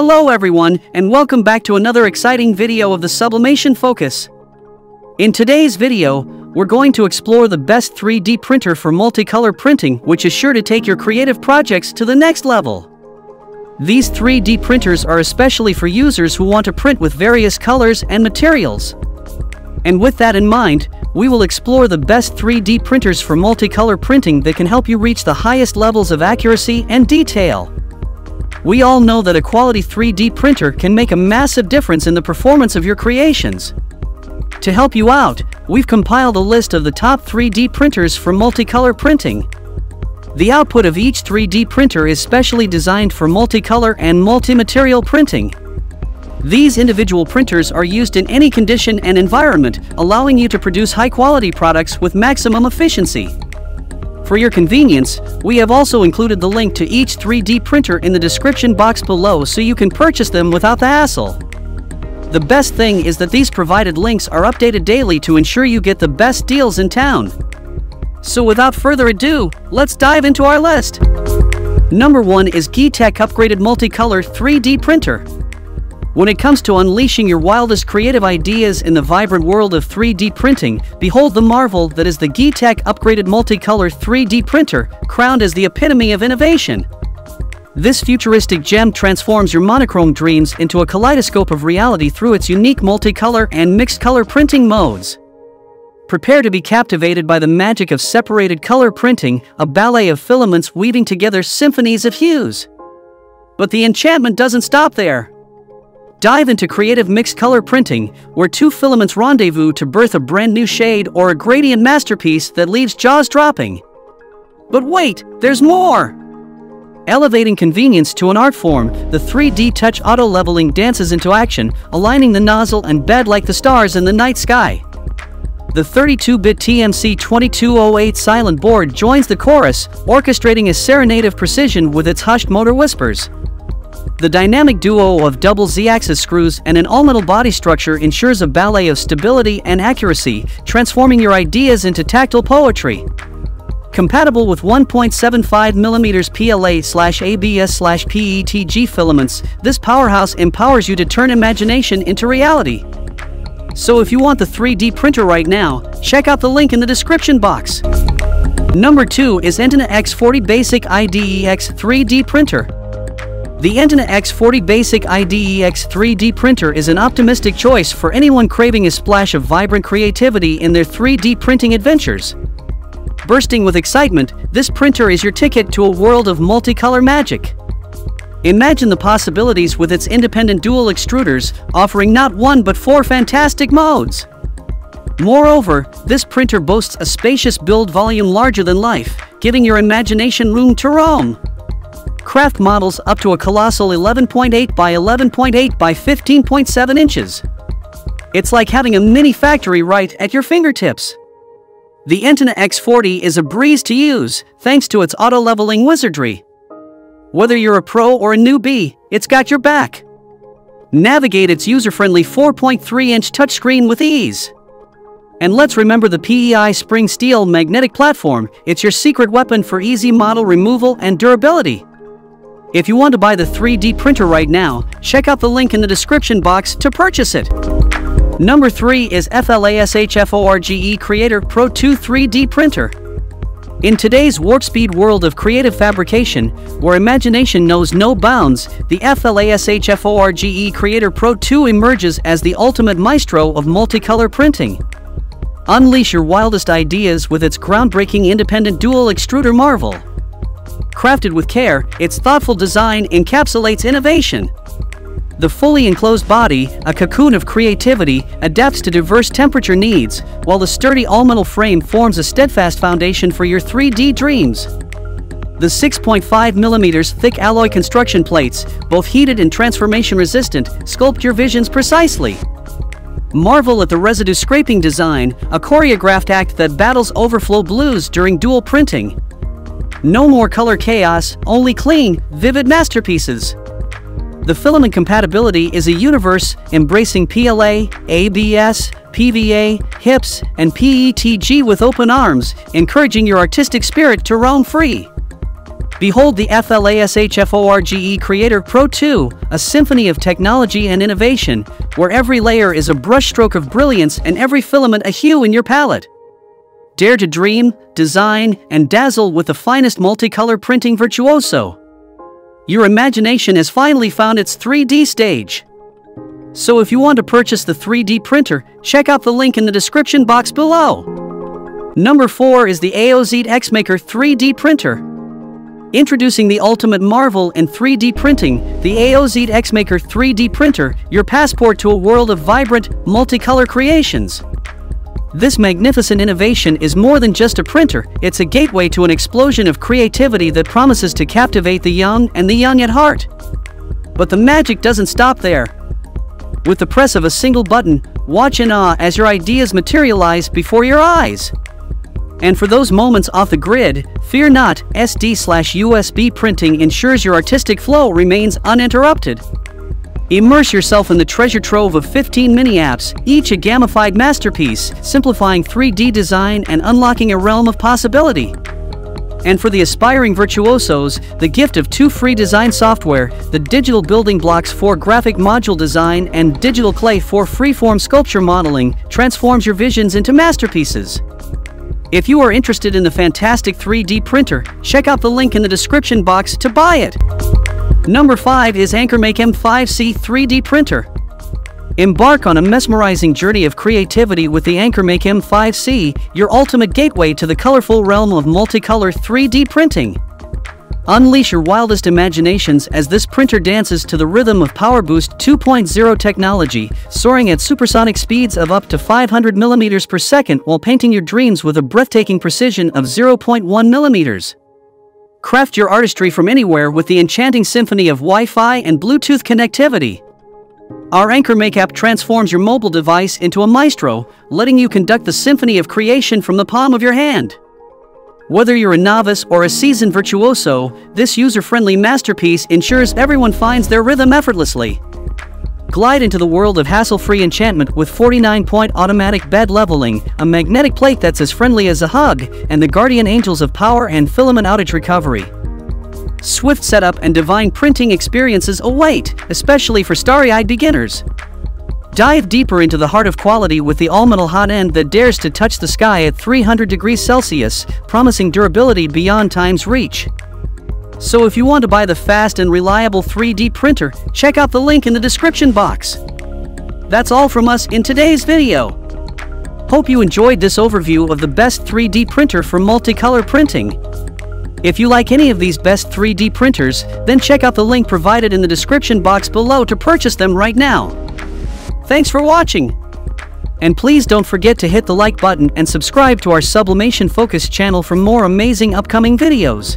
Hello everyone, and welcome back to another exciting video of the Sublimation Focus. In today's video, we're going to explore the best 3D printer for multicolor printing, which is sure to take your creative projects to the next level. These 3D printers are especially for users who want to print with various colors and materials. And with that in mind, we will explore the best 3D printers for multicolor printing that can help you reach the highest levels of accuracy and detail. We all know that a quality 3D printer can make a massive difference in the performance of your creations. To help you out, we've compiled a list of the top 3D printers for multicolor printing. The output of each 3D printer is specially designed for multicolor and multi-material printing. These individual printers are used in any condition and environment, allowing you to produce high-quality products with maximum efficiency. For your convenience, we have also included the link to each 3D printer in the description box below so you can purchase them without the hassle. The best thing is that these provided links are updated daily to ensure you get the best deals in town. So without further ado, let's dive into our list. Number 1 is Geeetech Upgraded Multicolor 3D Printer. When it comes to unleashing your wildest creative ideas in the vibrant world of 3D printing, behold the marvel that is the Geeetech Upgraded Multicolor 3D Printer, crowned as the epitome of innovation. This futuristic gem transforms your monochrome dreams into a kaleidoscope of reality through its unique multicolor and mixed-color printing modes. Prepare to be captivated by the magic of separated color printing, a ballet of filaments weaving together symphonies of hues. But the enchantment doesn't stop there. Dive into creative mixed-color printing, where two filaments rendezvous to birth a brand new shade or a gradient masterpiece that leaves jaws dropping. But wait, there's more! Elevating convenience to an art form, the 3D Touch auto-leveling dances into action, aligning the nozzle and bed like the stars in the night sky. The 32-bit TMC2208 silent board joins the chorus, orchestrating a serenade of precision with its hushed motor whispers. The dynamic duo of double Z-axis screws and an all-metal body structure ensures a ballet of stability and accuracy, transforming your ideas into tactile poetry. Compatible with 1.75mm PLA/ABS/PETG filaments, this powerhouse empowers you to turn imagination into reality. So if you want the 3D printer right now, check out the link in the description box. Number 2 is ENTINA X40 Basic IDEX 3D Printer. The ENTINA X40 Basic IDEX 3D printer is an optimistic choice for anyone craving a splash of vibrant creativity in their 3D printing adventures. Bursting with excitement, this printer is your ticket to a world of multicolor magic. Imagine the possibilities with its independent dual extruders, offering not one but four fantastic modes. Moreover, this printer boasts a spacious build volume larger than life, giving your imagination room to roam. Craft models up to a colossal 11.8 by 11.8 by 15.7 inches. It's like having a mini factory right at your fingertips. The ENTINA X40 is a breeze to use, thanks to its auto-leveling wizardry. Whether you're a pro or a newbie, it's got your back. Navigate its user-friendly 4.3-inch touchscreen with ease. And let's remember the PEI spring steel magnetic platform, it's your secret weapon for easy model removal and durability. If you want to buy the 3D printer right now, check out the link in the description box to purchase it. Number 3 is FLASHFORGE Creator Pro 2 3D Printer. In today's warp-speed world of creative fabrication, where imagination knows no bounds, the FLASHFORGE Creator Pro 2 emerges as the ultimate maestro of multicolor printing. Unleash your wildest ideas with its groundbreaking independent dual extruder marvel. Crafted with care, its thoughtful design encapsulates innovation. The fully enclosed body, a cocoon of creativity, adapts to diverse temperature needs, while the sturdy all-metal frame forms a steadfast foundation for your 3D dreams. The 6.5mm thick alloy construction plates, both heated and transformation-resistant, sculpt your visions precisely. Marvel at the residue scraping design, a choreographed act that battles overflow blues during dual printing. No more color chaos, only clean, vivid masterpieces. The filament compatibility is a universe embracing PLA, ABS, PVA, HIPS, and PETG with open arms, encouraging your artistic spirit to roam free. Behold the FLASHFORGE Creator Pro 2, a symphony of technology and innovation, where every layer is a brushstroke of brilliance and every filament a hue in your palette. Dare to dream, design, and dazzle with the finest multicolor printing virtuoso. Your imagination has finally found its 3D stage. So if you want to purchase the 3D printer, check out the link in the description box below. Number 4 is the AOSEED X-MAKER 3D printer. Introducing the ultimate marvel in 3D printing, the AOSEED X-MAKER 3D printer, your passport to a world of vibrant, multicolor creations. This magnificent innovation is more than just a printer, it's a gateway to an explosion of creativity that promises to captivate the young and the young at heart. But the magic doesn't stop there. With the press of a single button, watch in awe as your ideas materialize before your eyes. And for those moments off the grid, fear not, SD/USB printing ensures your artistic flow remains uninterrupted. Immerse yourself in the treasure trove of 15 mini-apps, each a gamified masterpiece, simplifying 3D design and unlocking a realm of possibility. And for the aspiring virtuosos, the gift of 2 free design software, the digital building blocks for graphic module design and digital clay for freeform sculpture modeling, transforms your visions into masterpieces. If you are interested in the fantastic 3D printer, check out the link in the description box to buy it. Number 5 is AnkerMake M5C 3D printer. Embark on a mesmerizing journey of creativity with the AnkerMake M5C, your ultimate gateway to the colorful realm of multicolor 3D printing. Unleash your wildest imaginations as this printer dances to the rhythm of PowerBoost 2.0 technology, soaring at supersonic speeds of up to 500 millimeters per second while painting your dreams with a breathtaking precision of 0.1 millimeters. Craft your artistry from anywhere with the enchanting symphony of Wi-Fi and Bluetooth connectivity. Our AnkerMake app transforms your mobile device into a maestro, letting you conduct the symphony of creation from the palm of your hand. Whether you're a novice or a seasoned virtuoso, this user-friendly masterpiece ensures everyone finds their rhythm effortlessly. Glide into the world of hassle-free enchantment with 49-point automatic bed leveling, a magnetic plate that's as friendly as a hug, and the guardian angels of power and filament outage recovery. Swift setup and divine printing experiences await, especially for starry-eyed beginners. Dive deeper into the heart of quality with the all-metal hot end that dares to touch the sky at 300 degrees Celsius, promising durability beyond time's reach. So if you want to buy the fast and reliable 3D printer, check out the link in the description box. That's all from us in today's video. Hope you enjoyed this overview of the best 3D printer for multicolor printing. If you like any of these best 3D printers, then check out the link provided in the description box below to purchase them right now. Thanks for watching! And please don't forget to hit the like button and subscribe to our Sublimation Focus channel for more amazing upcoming videos.